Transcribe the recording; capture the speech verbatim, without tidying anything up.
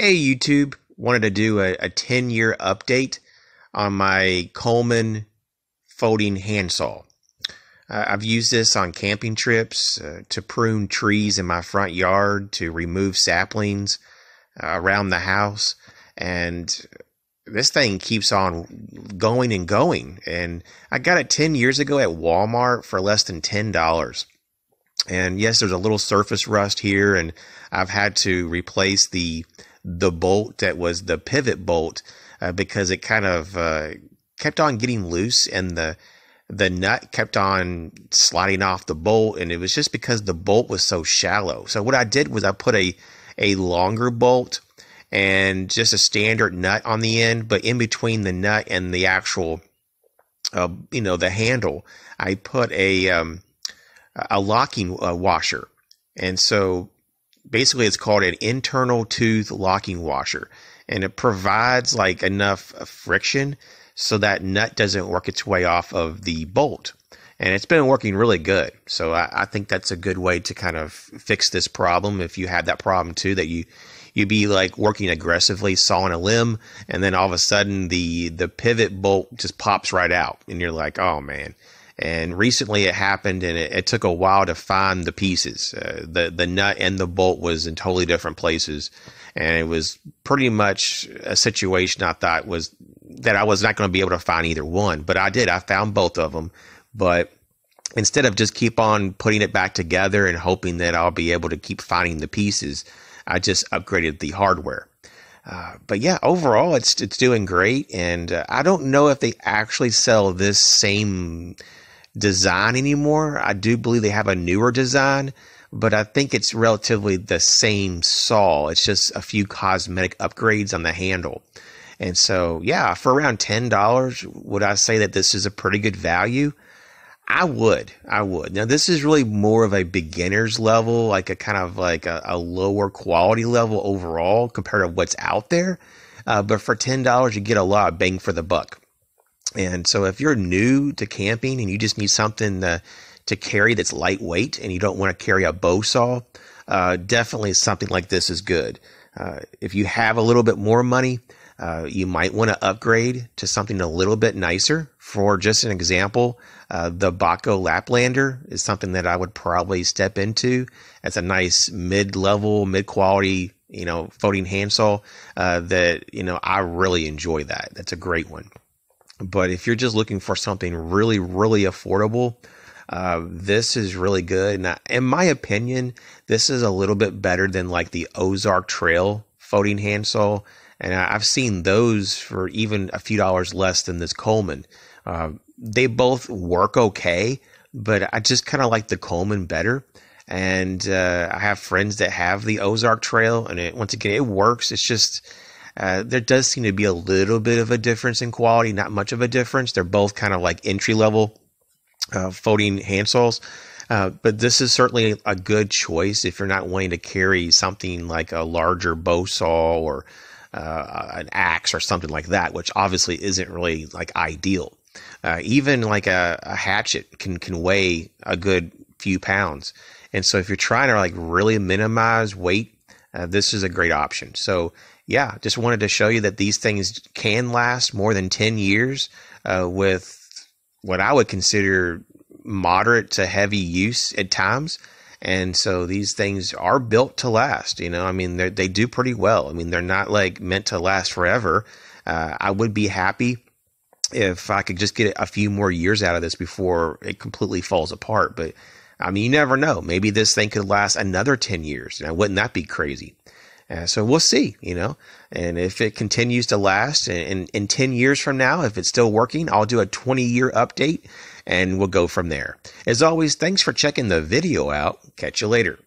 Hey YouTube, wanted to do a, a ten year update on my Coleman folding handsaw. Uh, I've used this on camping trips uh, to prune trees in my front yard, to remove saplings uh, around the house, and this thing keeps on going and going. And I got it ten years ago at Walmart for less than ten dollars. And yes, there's a little surface rust here, and I've had to replace the the bolt that was the pivot bolt uh, because it kind of uh, kept on getting loose, and the the nut kept on sliding off the bolt, and it was just because the bolt was so shallow. So what I did was I put a a longer bolt and just a standard nut on the end, but in between the nut and the actual uh, you know the handle, I put a um, a locking uh, washer. And so basically it's called an internal tooth locking washer, and it provides like enough friction so that nut doesn't work its way off of the bolt, and it's been working really good. So I, I think that's a good way to kind of fix this problem if you had that problem too, that you you'd be like working aggressively sawing a limb, and then all of a sudden the the pivot bolt just pops right out and you're like, oh man. And recently it happened, and it, it took a while to find the pieces. Uh, the, the nut and the bolt was in totally different places. And it was pretty much a situation I thought was that I was not going to be able to find either one. But I did. I found both of them. But instead of just keep on putting it back together and hoping that I'll be able to keep finding the pieces, I just upgraded the hardware. Uh, but yeah, overall, it's, it's doing great. And uh, I don't know if they actually sell this same design anymore. I do believe they have a newer design, but I think it's relatively the same saw. It's just a few cosmetic upgrades on the handle. And so yeah, for around ten dollars, would I say that this is a pretty good value? I would, I would. Now this is really more of a beginner's level, like a kind of like a, a lower quality level overall compared to what's out there. Uh, but for ten dollars, you get a lot of bang for the buck. And so if you're new to camping and you just need something to, to carry that's lightweight, and you don't want to carry a bow saw, uh, definitely something like this is good. Uh, if you have a little bit more money, uh, you might want to upgrade to something a little bit nicer. For just an example, uh, the Baco Laplander is something that I would probably step into. It's a nice mid-level, mid-quality, you know, folding handsaw uh, that, you know, I really enjoy that. That's a great one. But if you're just looking for something really, really affordable, uh, this is really good. And in my opinion, this is a little bit better than like the Ozark Trail folding handsaw. And I've seen those for even a few dollars less than this Coleman. Uh, they both work okay, but I just kind of like the Coleman better. And uh, I have friends that have the Ozark Trail, and it, once again, it works. It's just... Uh, there does seem to be a little bit of a difference in quality, not much of a difference. They're both kind of like entry-level uh, folding handsaws. Uh, but this is certainly a good choice if you're not wanting to carry something like a larger bow saw or uh, an axe or something like that, which obviously isn't really like ideal. Uh, even like a, a hatchet can, can weigh a good few pounds. And so if you're trying to like really minimize weight, uh, this is a great option. So yeah, just wanted to show you that these things can last more than ten years uh, with what I would consider moderate to heavy use at times. And so these things are built to last, you know, I mean, they do pretty well. I mean, they're not like meant to last forever. Uh, I would be happy if I could just get a few more years out of this before it completely falls apart. But I mean, you never know. Maybe this thing could last another ten years. Now, wouldn't that be crazy? Uh, so we'll see, you know, and if it continues to last, and in ten years from now, if it's still working, I'll do a twenty year update and we'll go from there. As always, thanks for checking the video out. Catch you later.